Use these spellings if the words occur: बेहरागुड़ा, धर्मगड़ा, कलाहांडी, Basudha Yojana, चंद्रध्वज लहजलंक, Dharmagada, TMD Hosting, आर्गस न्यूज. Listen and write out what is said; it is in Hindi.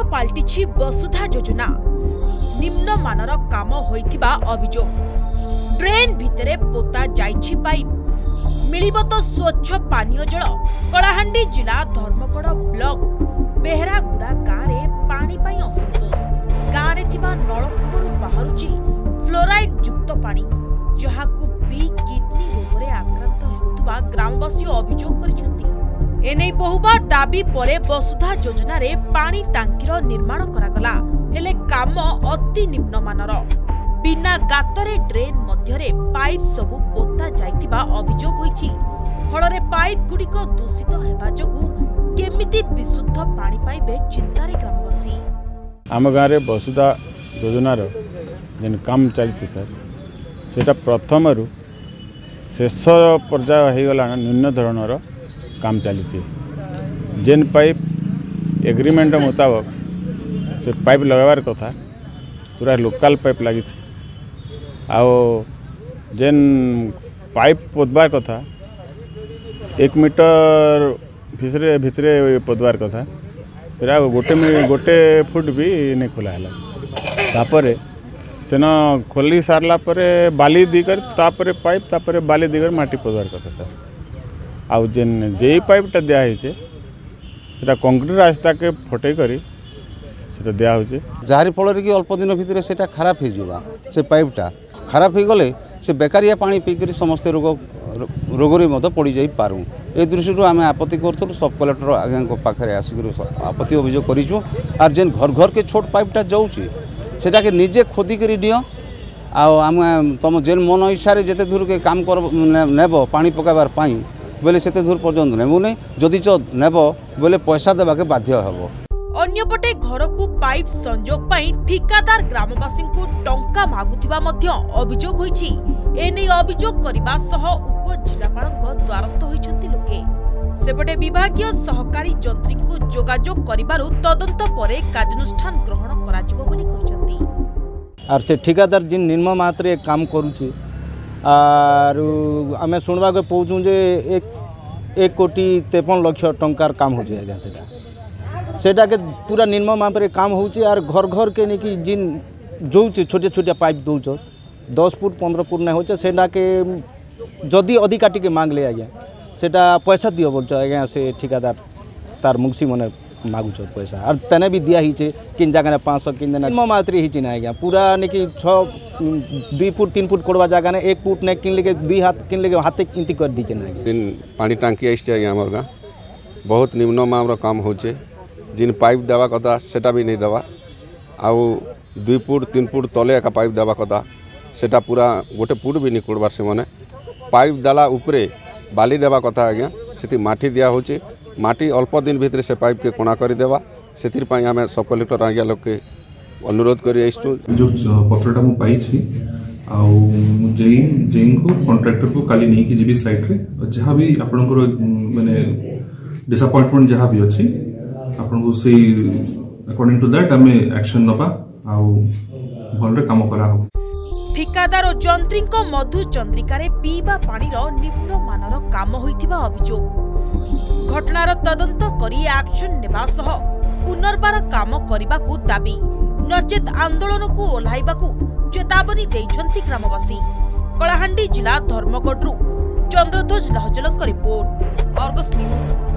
आधार पाल्टिछि वसुधा योजना निम्न मानर काम होइथिबा अभियोग। ड्रेन भितरे पोता जाइछि पाइप, मिलिबो तो स्वच्छ पानीय जल। कलाहांडी जिला धर्मगड़ा ब्लॉक बेहरागुड़ा गाँव पानी पाई असंतोष। गाँव रे थिबा नलकूपरु बाहरुछि फ्लोराइड युक्त पानी, जहाकु पी किडनी रोगरे आक्रांत हेतुबा ग्रामवासी अभियोग करिसथि। एने बहुबार दाबी परे वसुधा योजना रे पानी टांकीर निर्माण करागला, हेले काम अति निम्नमानर। बिना गातरे ड्रेन मध्यरे पाइप सबु पोता जाइतिबा अभियोग होईछि। फलरे पाइप गुड़िक दूषित हेबा जगु केमिति विशुद्ध पानी पाइबे चिंतारे ग्रामवासी। आम गाँव में वसुधा योजनार जेन काम चलती सर से प्रथम रु शेष पर्याय होगा निम्न धरणर काम चलती। जेन पाइप एग्रीमेंट मुताबक से पाइप लगावार कथा पूरा लोकल पाइप लगी, आओ जेन पाइप पोदवार कथा 1 मीटर भितरे भितरे पोदवार कथा फिर गोटे फुट भी नहीं खोला है। तापरे सेन खोली सारला परे बाली दीकर तापरे पाइप तापरे बाली दीकर माटी पोदवार कथा सर। आउ जेन जे पाइपटा दियाचे से कंक्रीट रास्ता के फटे करी तो दिया जार फल कि अल्प दिन भितर से खराब हो से पाइपटा खराब हो गले से बेकारिया पानी पीकर समस्ते रोग रोगरे पड़ जा पारूँ। ये दृष्टि आम आपत्ति करूँ, सब कलेक्टर आज्ञा पाखे आसिक आपत्ति अभियोग करूँ। आर जेन घर घर के छोट पाइपटा जाऊँटा के निजे खोदिक दियो, आम तुम जेन मन इच्छा जिते दूर के काम कर नेब पा पकबार बोले से दूर पर्यटन नेबूनी जदि नेब बोले पैसा देवाके बाध्य हेब। अन्यपटे घर को पाइप संजोग पाई ठिकादार ग्रामवासी को टंका मागुथिबा मध्य अभियोग होईछि। एने अभियोग करिबा सह उपजिलापालक द्वारस्थ होइछन्ति लोके। सेपटे विभागीय सहकारी जंत्री को जोगाजोग करिबारु तदंत परे कार्यनुष्ठान ग्रहण कराजिबो बोली कहिसन्ति। आर से ठिकादार जिन निर्मम मात्रे काम करूछि आर हमें सुनबा के पहुचू जे 1,53,00,000 टंकार काम हो जाय जातेला सेटा के पूरा निर्मम मापरे काम होउछि। आर घर घर के नेकी जिन जोउछि छोटे छोटे पाइप दउछ 10 फुट 15 फुट नै होछ सेटा के जदि अधिका टिके मांग ले आज्ञा सेटा पैसा दियो बोलछ आज्ञा से ठिकादार तार मुंगसी मने मागुछ पैसा। आर तने भी दिया हिचे किन जगह ने 500 किन देना निर्मम मात्रे हिचे नै आज्ञा पूरा नेकी 2 फुट 3 फुट कोडवा जगह ने 1 फुट नै किन लेके 2 हाथ किन लेके हाथे किनती कर दीचे नै दिन पानी टांकी आइछ आज्ञा हमर गा बहुत निम्न मामरो काम होछे। जिन पाइप देवा कथा सेटा भी नहीं देवा, आउ 2 फुट 3 फुट तले एक पाइप देवा कथा सेटा पूरा गोटे फुट भी नहीं कोड़बार से मैंने पाइप दाला उपरे बाली देवा कथा आज्ञा से माटी दिया होची। माटी अल्प दिन भितर से पाइप के कोणा कर देवा से आम सब कलेक्टर आज्ञा लोक के अनुरोध कर जो पत्रटा मु पाई को कॉन्ट्रैक्टर को काली नहीं कि जी सैट्रे जहाँ भी आप मैंने डिसअपॉइंटमेंट जहाँ भी अच्छी आपको से अकॉर्डिंग टू दैट हमें एक्शन नबा आउ भलरे काम करा हो। ठिकादार और जंत्री को मधु चंद्रिकारे पीबा पानी रो निम्न मानर काम होइथिबा अभियोग। घटनार तदंत करी एक्शन नेबा सह पुनर्बार काम करिबा को दाबी, नचेत आंदोलन को ओलाइबा को चेतावनी दैछन्ति ग्रामवासी। कलाहांडी जिला धर्मगड़रू चंद्रध्वज लहजलंक रिपोर्ट, आर्गस न्यूज।